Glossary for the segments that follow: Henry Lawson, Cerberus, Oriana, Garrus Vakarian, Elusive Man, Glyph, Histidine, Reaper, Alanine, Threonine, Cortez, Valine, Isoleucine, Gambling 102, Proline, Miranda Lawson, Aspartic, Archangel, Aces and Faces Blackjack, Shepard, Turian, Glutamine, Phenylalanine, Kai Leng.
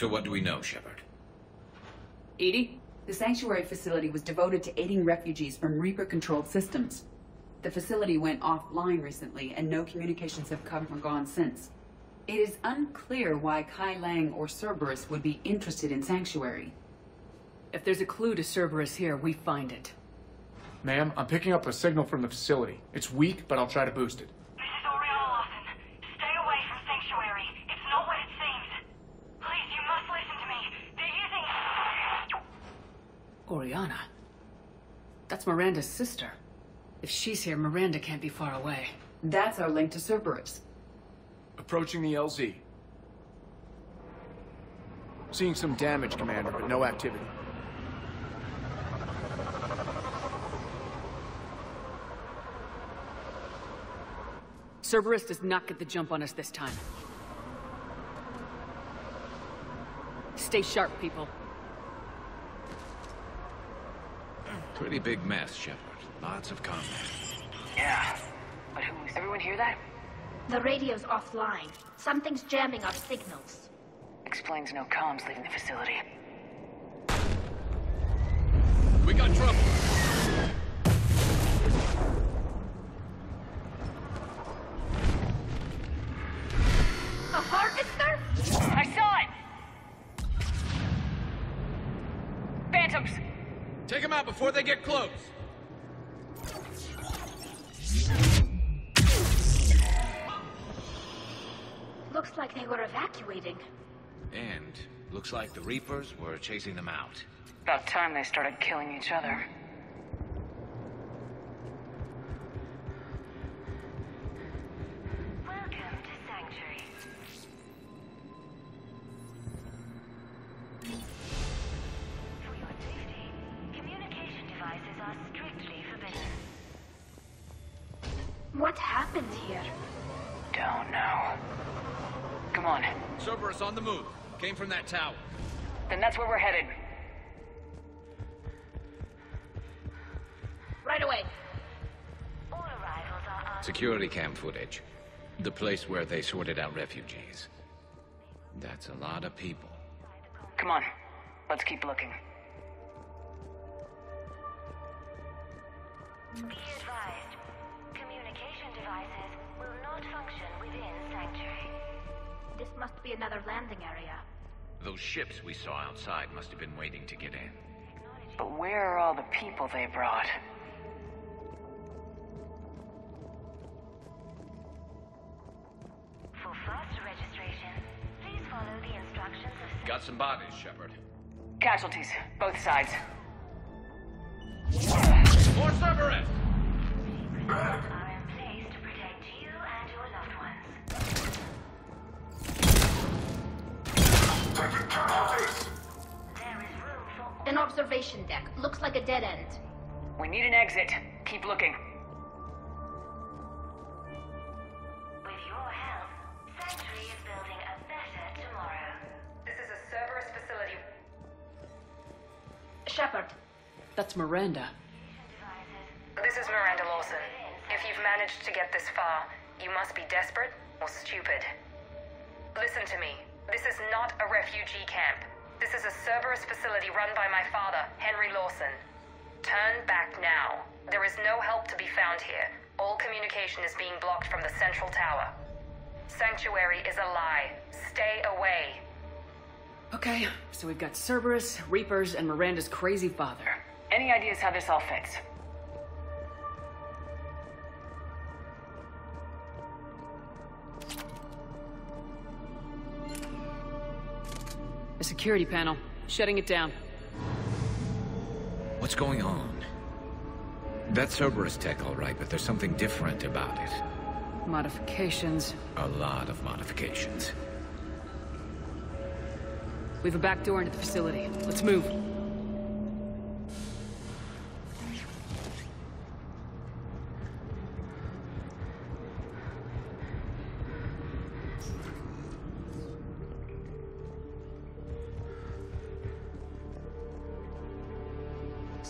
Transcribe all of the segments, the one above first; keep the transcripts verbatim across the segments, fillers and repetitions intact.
So what do we know, Shepard? Edie, the sanctuary facility was devoted to aiding refugees from Reaper-controlled systems. The facility went offline recently, and no communications have come or gone since. It is unclear why Kai Leng or Cerberus would be interested in Sanctuary. If there's a clue to Cerberus here, we find it. Ma'am, I'm picking up a signal from the facility. It's weak, but I'll try to boost it. This is Oriana Lawson. Stay away from Sanctuary. It's not what it seems. Please, you must listen to me. They're using... Oriana? That's Miranda's sister. If she's here, Miranda can't be far away. That's our link to Cerberus. Approaching the L Z. Seeing some damage, Commander, but no activity. Cerberus does not get the jump on us this time. Stay sharp, people. Pretty big mess, Shepard. Lots of combat. Yeah. But who's... Everyone hear that? The radio's offline. Something's jamming our signals. Explains no comms leaving the facility. We got trouble! A harvester? I saw it! Phantoms! Take them out before they get close! Looks like they were evacuating. And looks like the Reapers were chasing them out. About time they started killing each other. Welcome to Sanctuary. For your safety, communication devices are strictly forbidden. What happened here? Don't know. Come on. Cerberus on the move. Came from that tower. Then that's where we're headed. Right away. All arrivals are on security cam footage. The place where they sorted out refugees. That's a lot of people. Come on. Let's keep looking. Be advised. Communication devices will not function within Sanctuary. This must be another landing area. Those ships we saw outside must have been waiting to get in. But where are all the people they brought? For faster registration, please follow the instructions of... Got some bodies, Shepard. Casualties, both sides. More Cerberus! An observation deck. Looks like a dead end. We need an exit. Keep looking. With your help, Sanctuary is building a better tomorrow. This is a Cerberus facility. Shepard. That's Miranda. This is Miranda Lawson. If you've managed to get this far, you must be desperate or stupid. Listen to me. This is not a refugee camp. This is a Cerberus facility run by my father, Henry Lawson. Turn back now. There is no help to be found here. All communication is being blocked from the central tower. Sanctuary is a lie. Stay away. Okay, so we've got Cerberus, Reapers, and Miranda's crazy father. Any ideas how this all fits? A security panel. Shutting it down. What's going on? That's Cerberus tech, all right, but there's something different about it. Modifications. A lot of modifications. We have a back door into the facility. Let's move.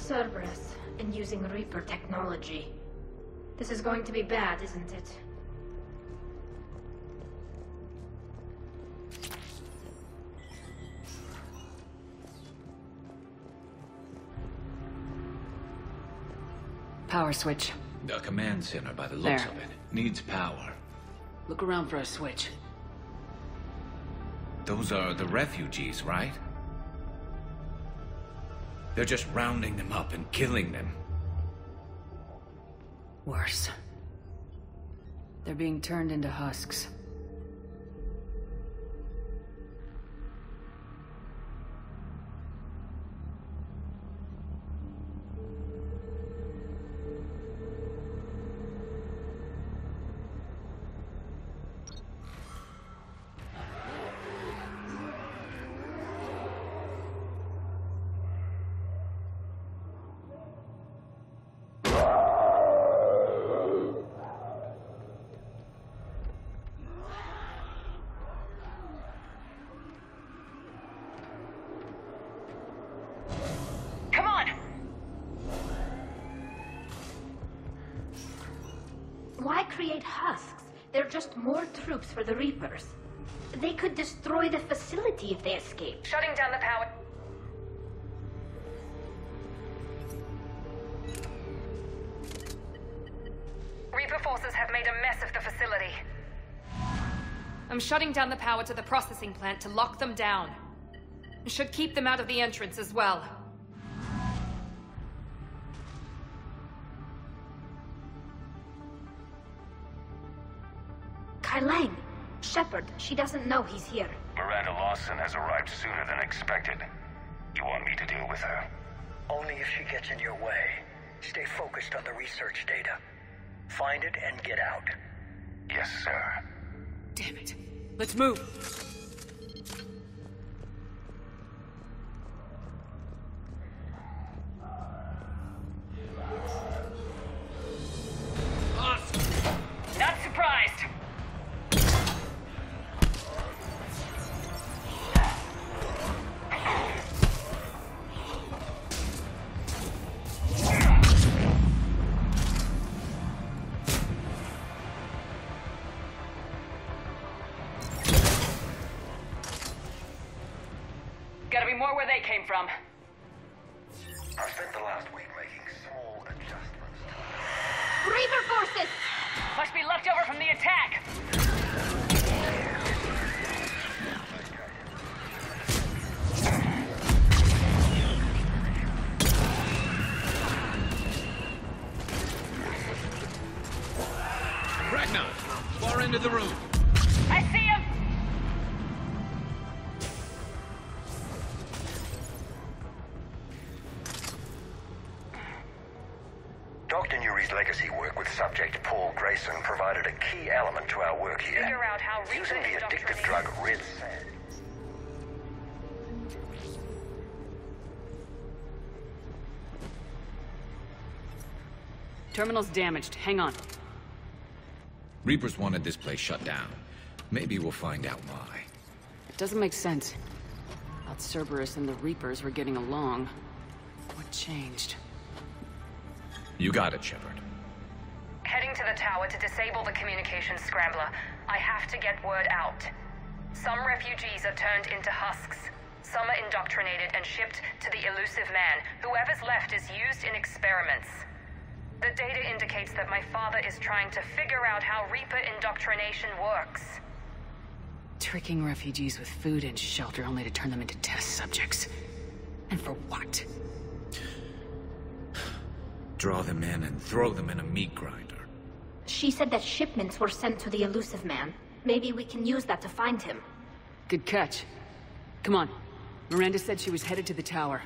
Cerberus, and using Reaper technology. This is going to be bad, isn't it? Power switch. A command center by the looks there. of it. Needs power. Look around for a switch. Those are the refugees, right? They're just rounding them up and killing them. Worse. They're being turned into husks. For the Reapers. They could destroy the facility if they escape. Shutting down the power. Reaper forces have made a mess of the facility. I'm shutting down the power to the processing plant to lock them down. Should keep them out of the entrance as well. Kai Leng, Shepard, she doesn't know he's here. Miranda Lawson has arrived sooner than expected. You want me to deal with her? Only if she gets in your way. Stay focused on the research data. Find it and get out. Yes, sir. Damn it. Let's move. From. I spent the last week making small adjustments. Reaper forces! Must be left over from the attack! Ragnar! Far end of the room! I see him! Terminal's damaged. Hang on. Reapers wanted this place shut down. Maybe we'll find out why. It doesn't make sense. Not Cerberus and the Reapers were getting along. What changed? You got it, Shepard. Heading to the tower to disable the communications scrambler. I have to get word out. Some refugees are turned into husks. Some are indoctrinated and shipped to the Elusive Man. Whoever's left is used in experiments. The data indicates that my father is trying to figure out how Reaper indoctrination works. Tricking refugees with food and shelter only to turn them into test subjects. And for what? Draw them in and throw them in a meat grinder. She said that shipments were sent to the Elusive Man. Maybe we can use that to find him. Good catch. Come on. Miranda said she was headed to the tower.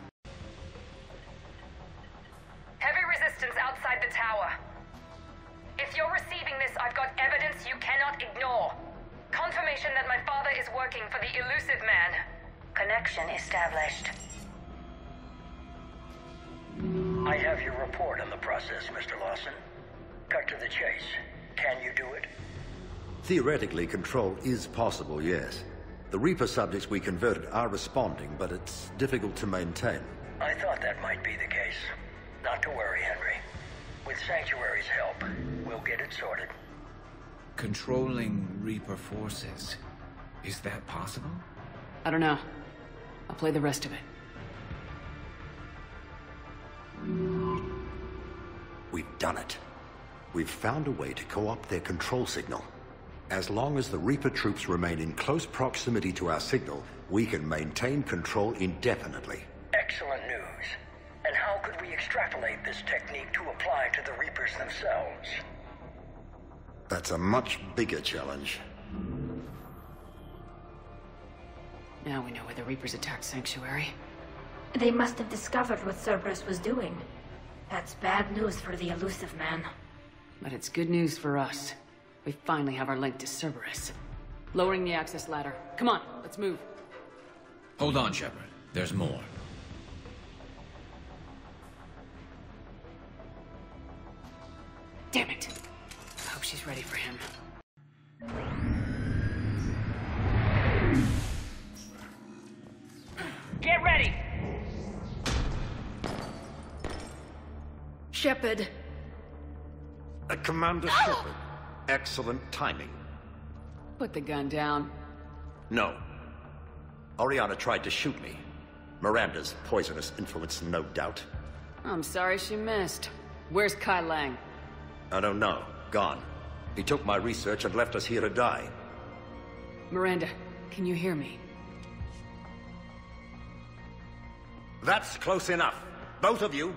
If you're receiving this, I've got evidence you cannot ignore. Confirmation that my father is working for the Elusive Man. Connection established. I have your report on the process, Mister Lawson. Cut to the chase. Can you do it? Theoretically, control is possible, yes. The Reaper subjects we converted are responding, but it's difficult to maintain. I thought that might be the case. Not to worry, Henry. With Sanctuary's help, we'll get it sorted. Controlling Reaper forces. Is that possible? I don't know. I'll play the rest of it. We've done it. We've found a way to co-opt their control signal. As long as the Reaper troops remain in close proximity to our signal, we can maintain control indefinitely. Excellent news. And how could we extrapolate this technique to apply to the Reapers themselves? That's a much bigger challenge. Now we know where the Reapers attacked Sanctuary. They must have discovered what Cerberus was doing. That's bad news for the Elusive Man. But it's good news for us. We finally have our link to Cerberus. Lowering the access ladder. Come on, let's move. Hold on, Shepard. There's more. Damn it. I hope she's ready for him. Get ready! Shepard. Uh, Commander oh! Shepard. Excellent timing. Put the gun down. No. Oriana tried to shoot me. Miranda's poisonous influence, no doubt. I'm sorry she missed. Where's Kai Leng? I don't know. Gone. He took my research and left us here to die. Miranda, can you hear me? That's close enough. Both of you.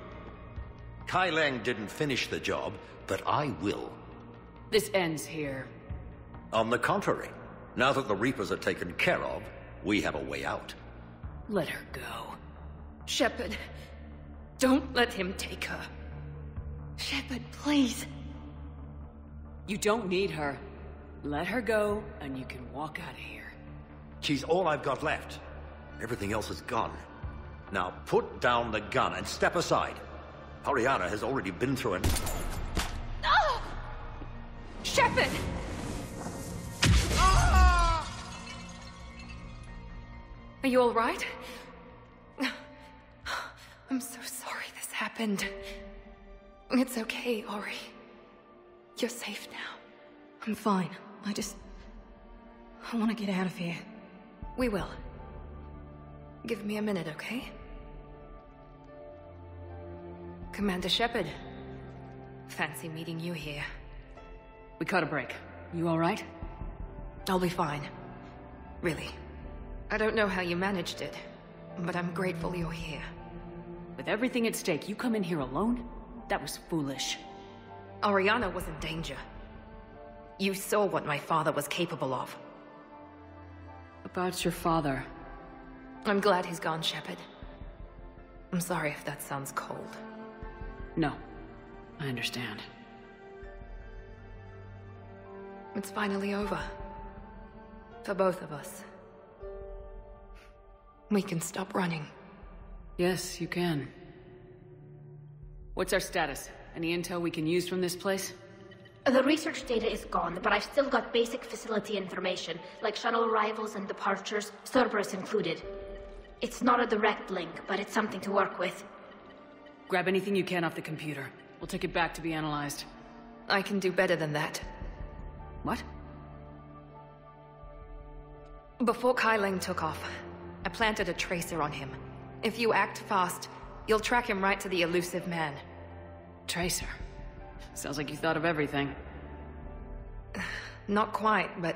Kai Leng didn't finish the job, but I will. This ends here. On the contrary, now that the Reapers are taken care of, we have a way out. Let her go. Shepard, don't let him take her. Shepard, please. You don't need her. Let her go, and you can walk out of here. She's all I've got left. Everything else is gone. Now put down the gun and step aside. Oriana has already been through an... Shepard! Ah! Are you all right? I'm so sorry this happened. It's okay, Ori. You're safe now. I'm fine. I just... I want to get out of here. We will. Give me a minute, okay? Commander Shepard. Fancy meeting you here. We caught a break. You all right? I'll be fine. Really. I don't know how you managed it, but I'm grateful you're here. With everything at stake, you come in here alone? That was foolish. Oriana was in danger. You saw what my father was capable of. About your father. I'm glad he's gone, Shepard. I'm sorry if that sounds cold. No. I understand. It's finally over. For both of us. We can stop running. Yes, you can. What's our status? Any intel we can use from this place? The research data is gone, but I've still got basic facility information, like shuttle arrivals and departures, Cerberus included. It's not a direct link, but it's something to work with. Grab anything you can off the computer. We'll take it back to be analyzed. I can do better than that. What? Before Kai Leng took off, I planted a tracer on him. If you act fast, you'll track him right to the Elusive Man. Tracer? Sounds like you thought of everything. Not quite, but...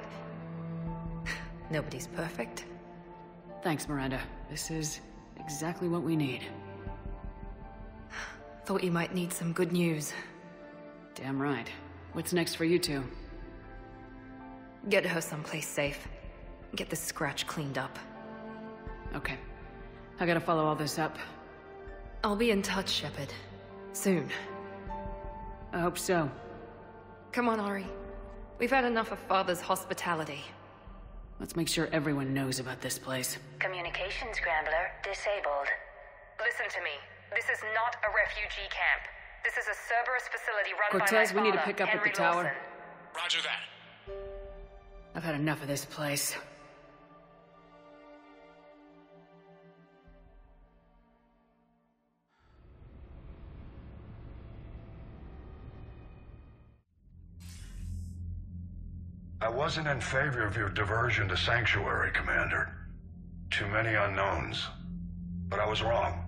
nobody's perfect. Thanks, Miranda. This is exactly what we need. Thought you might need some good news. Damn right. What's next for you two? Get her someplace safe. Get the scratch cleaned up. Okay. I gotta follow all this up. I'll be in touch, Shepard. Soon. I hope so. Come on, Ori. We've had enough of Father's hospitality. Let's make sure everyone knows about this place. Communication scrambler disabled. Listen to me. This is not a refugee camp. This is a Cerberus facility run Cortez, by Cortez, we need to pick up Henry at the Lawson. Tower. Roger that. I've had enough of this place. I wasn't in favor of your diversion to Sanctuary, Commander. Too many unknowns. But I was wrong.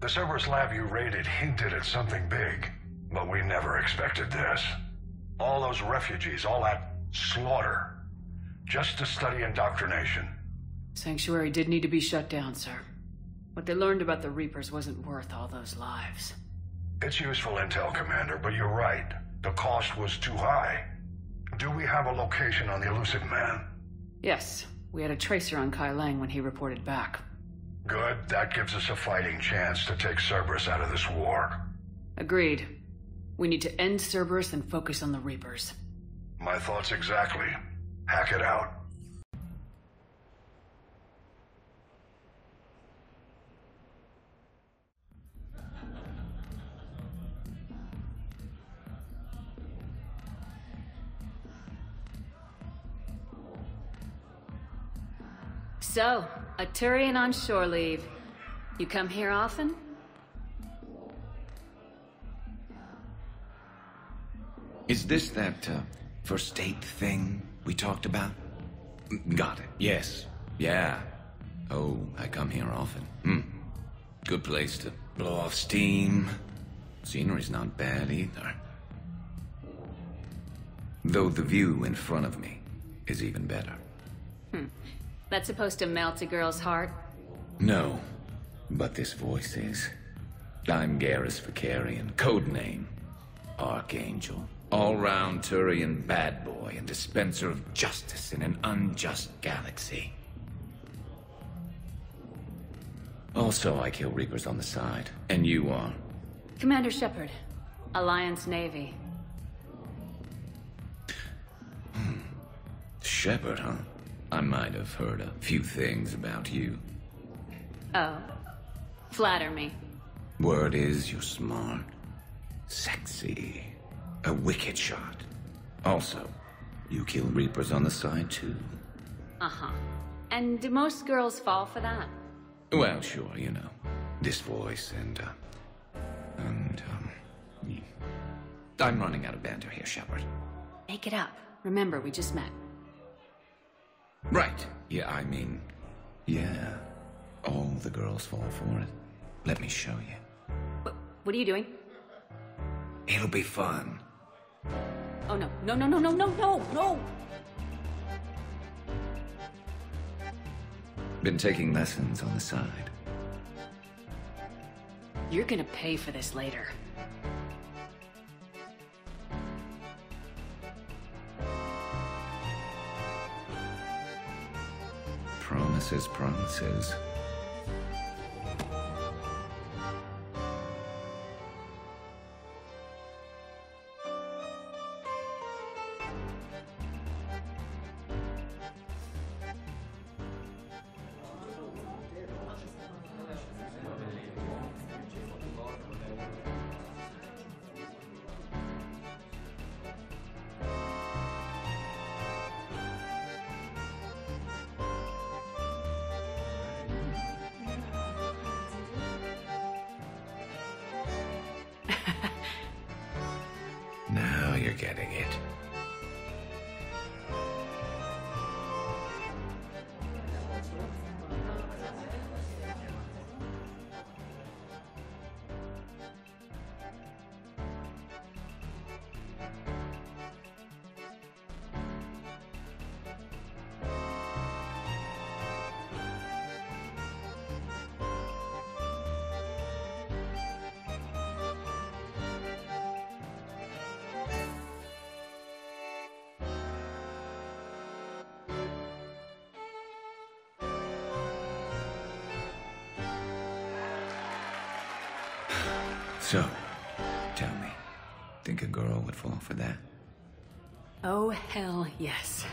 The Cerberus lab you raided hinted at something big. But we never expected this. All those refugees, all that slaughter, just to study indoctrination. Sanctuary did need to be shut down, sir. What they learned about the Reapers wasn't worth all those lives. It's useful intel, Commander, but you're right. The cost was too high. Do we have a location on the Elusive Man? Yes. We had a tracer on Kai Leng when he reported back. Good. That gives us a fighting chance to take Cerberus out of this war. Agreed. We need to end Cerberus and focus on the Reapers. My thoughts exactly. Hack it out. So, a Turian on shore leave. You come here often? Is this that uh, first date thing we talked about? Got it. Yes. Yeah. Oh, I come here often. Hmm. Good place to blow off steam. Scenery's not bad either. Though the view in front of me is even better. Hmm. That's supposed to melt a girl's heart? No, but this voice is. I'm Garrus Vakarian, codename Archangel. All-round Turian bad boy and dispenser of justice in an unjust galaxy. Also, I kill Reapers on the side, and you are? Commander Shepard, Alliance Navy. Hmm. Shepard, huh? I might have heard a few things about you. Oh. Flatter me. Word is you're smart. Sexy. A wicked shot. Also, you kill Reapers on the side, too. Uh-huh. And do most girls fall for that? Well, sure, you know. This voice and, uh... and, um... I'm running out of banter here, Shepard. Make it up. Remember, we just met. Right. Yeah, I mean... Yeah. All the girls fall for it. Let me show you. What, what are you doing? It'll be fun. Oh, no. No, no, no, no, no, no, no! Been taking lessons on the side. You're gonna pay for this later. Promises, promises. Getting it. So, tell me, think a girl would fall for that? Oh, hell yes.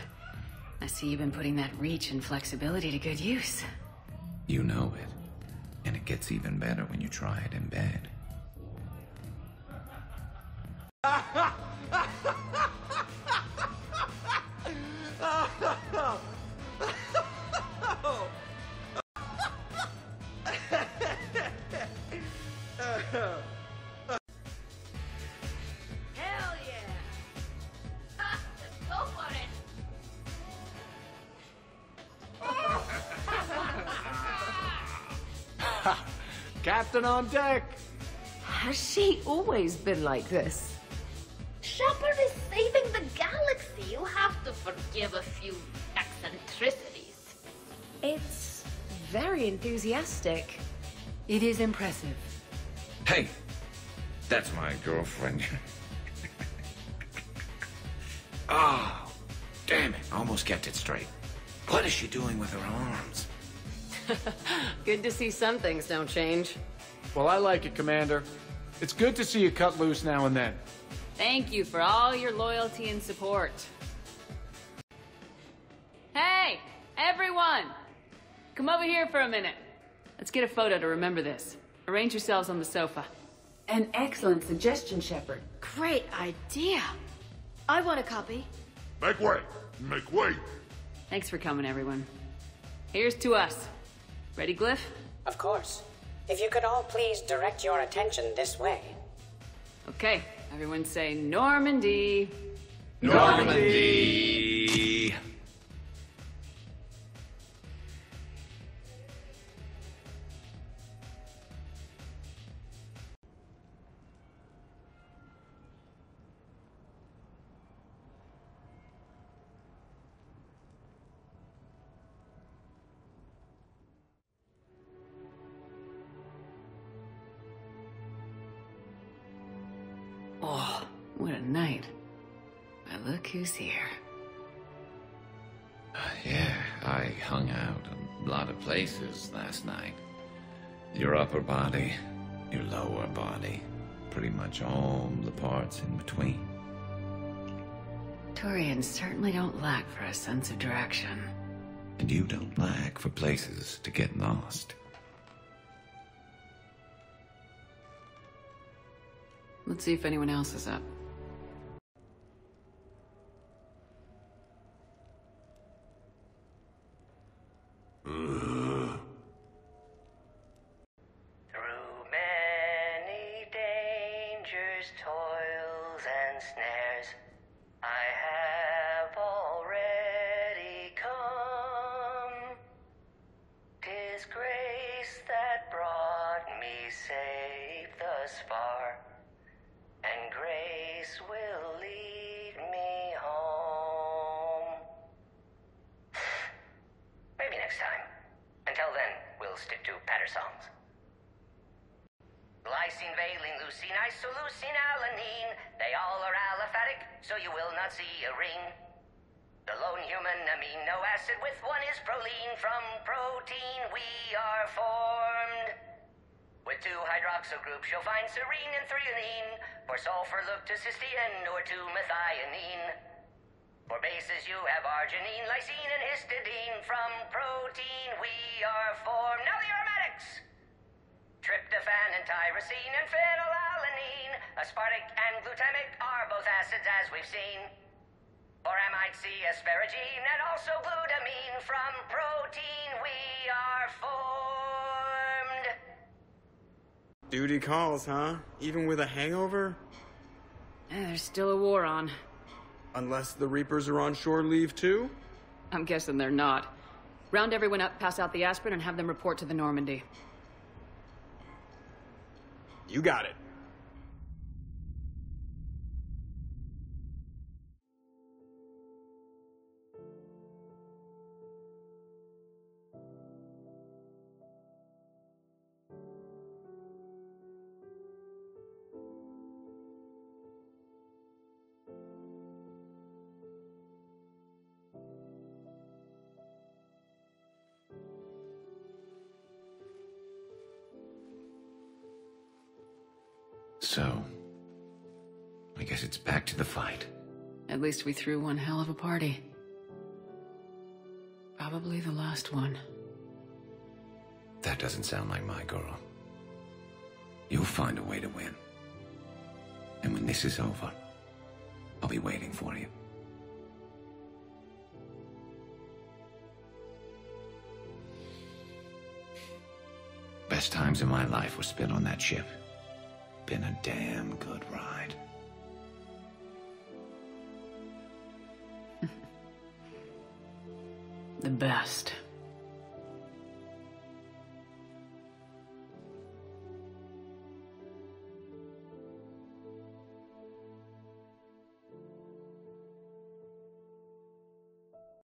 I see you've been putting that reach and flexibility to good use. You know it. And it gets even better when you try it in bed. On deck. Has she always been like this? Shepard is saving the galaxy. You have to forgive a few eccentricities. It's very enthusiastic. It is impressive. Hey, that's my girlfriend. Oh, damn it. I almost kept it straight. What is she doing with her arms? Good to see some things don't change. Well, I like it, Commander. It's good to see you cut loose now and then. Thank you for all your loyalty and support. Hey, everyone! Come over here for a minute. Let's get a photo to remember this. Arrange yourselves on the sofa. An excellent suggestion, Shepard. Great idea. I want a copy. Make way. Make way. Thanks for coming, everyone. Here's to us. Ready, Glyph? Of course. If you could all please direct your attention this way. Okay, everyone say Normandy. Normandy! Normandy. Who's here? Uh, yeah, I hung out a lot of places last night. Your upper body, your lower body, pretty much all the parts in between. Turians certainly don't lack for a sense of direction. And you don't lack for places to get lost. Let's see if anyone else is up. Lysine, Valine, Leucine, Isoleucine, Alanine, they all are aliphatic, so you will not see a ring. The lone human amino acid with one is proline. From protein we are formed. With two hydroxyl groups you'll find serine and threonine. For sulfur look to cysteine or to methionine. For bases you have arginine, lysine, and histidine. From protein we are formed. Now the aromatics! Tryptophan and tyrosine and phenylalanine, aspartic and glutamic are both acids as we've seen. Or I might see asparagine and also glutamine. From protein we are formed. Duty calls, huh? Even with a hangover? Yeah, there's still a war on. Unless the Reapers are on shore leave too? I'm guessing they're not. Round everyone up, pass out the aspirin, and have them report to the Normandy. You got it. So, I guess it's back to the fight. At least we threw one hell of a party. Probably the last one. That doesn't sound like my girl. You'll find a way to win. And when this is over, I'll be waiting for you. Best times of my life were spent on that ship. Been a damn good ride. The best.